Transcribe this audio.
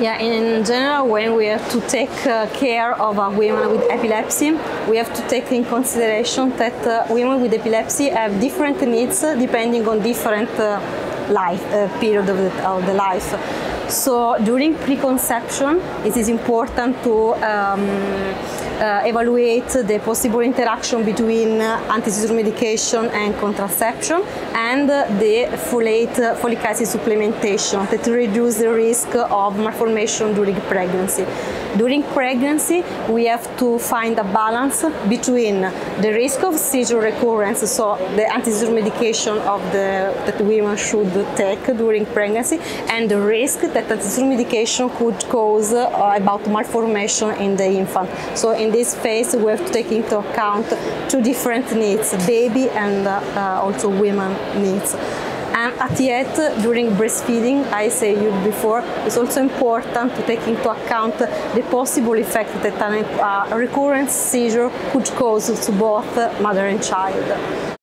Yeah, in general, when we have to take care of women with epilepsy, we have to take in consideration that women with epilepsy have different needs depending on different period of the life. So during preconception, it is important to evaluate the possible interaction between anti-seizure medication and contraception, and the folic acid supplementation that reduce the risk of malformation during pregnancy. During pregnancy, we have to find a balance between the risk of seizure recurrence, so the anti-seizure medication that women should take during pregnancy, and the risk that anti-seizure medication could cause about malformation in the infant. So in this phase, we have to take into account two different needs, baby and also women needs. And at the end, during breastfeeding, I said before, it's also important to take into account the possible effect that a recurrent seizure could cause to both mother and child.